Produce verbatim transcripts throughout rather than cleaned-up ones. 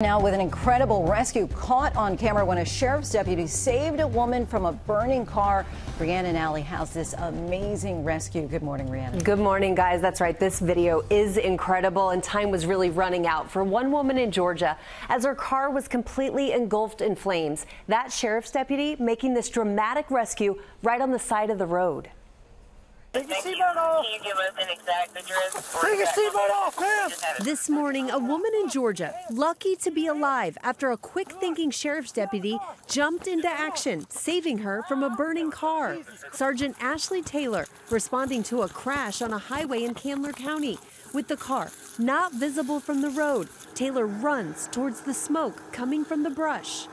Now with an incredible rescue caught on camera when a sheriff's deputy saved a woman from a burning car. Brianna and Allie has this amazing rescue. Good morning, Brianna. Good morning, guys. That's right. This video is incredible, and time was really running out for one woman in Georgia as her car was completely engulfed in flames. That sheriff's deputy making this dramatic rescue right on the side of the road. Take your seatbelt off. Can you give us an exact address? Take your seatbelt off, man. This morning, a woman in Georgia, lucky to be alive after a quick-thinking sheriff's deputy jumped into action, saving her from a burning car. Sergeant Ashleigh Taylor responding to a crash on a highway in Candler County. With the car not visible from the road, Taylor runs towards the smoke coming from the brush.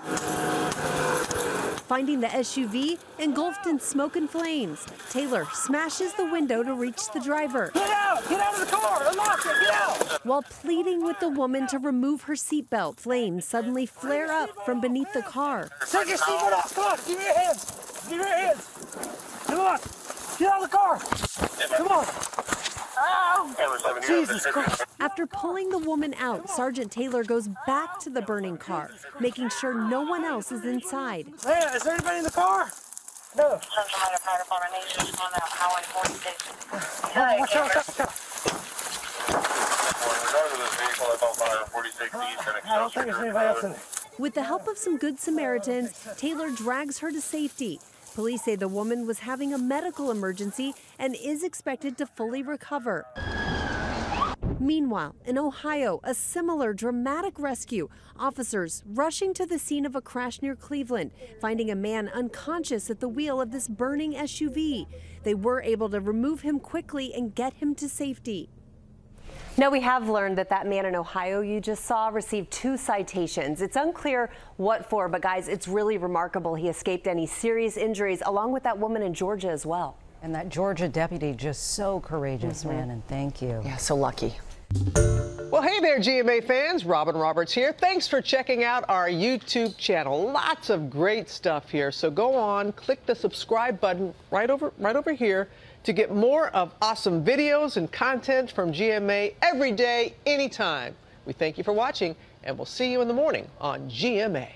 Finding the S U V engulfed in smoke and flames, Taylor smashes the window to reach the driver. Get out! Get out of the car! Unlock it! Get out! While pleading with the woman to remove her seatbelt, flames suddenly flare up from beneath the car. Take your seatbelt off! Come on! Give me your hands! Give me your hands! Come on! Get out of the car! Come on! Oh, Jesus Christ. After pulling the woman out, Sergeant Taylor goes back to the burning car, making sure no one else is inside. Hey, is there anybody in the car? No. With the help of some Good Samaritans, Taylor drags her to safety. Police say the woman was having a medical emergency and is expected to fully recover. Meanwhile, in Ohio, a similar dramatic rescue. Officers rushing to the scene of a crash near Cleveland, finding a man unconscious at the wheel of this burning S U V. They were able to remove him quickly and get him to safety. Now, we have learned that that man in Ohio you just saw received two citations. It's unclear what for, but guys, it's really remarkable he escaped any serious injuries, along with that woman in Georgia as well. And that Georgia deputy, just so courageous, mm-hmm. man, and thank you. Yeah, so lucky. Well, hey there, G M A fans. Robin Roberts here. Thanks for checking out our YouTube channel. Lots of great stuff here. So go on, click the subscribe button right over, right over here to get more of awesome videos and content from G M A every day, anytime. We thank you for watching, and we'll see you in the morning on G M A.